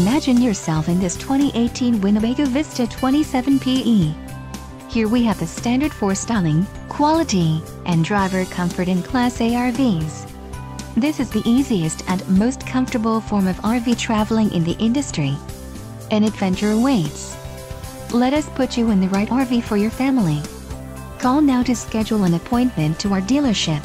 Imagine yourself in this 2018 Winnebago Vista 27PE. Here we have the standard for styling, quality, and driver comfort in Class A RVs. This is the easiest and most comfortable form of RV traveling in the industry. An adventure awaits. Let us put you in the right RV for your family. Call now to schedule an appointment to our dealership.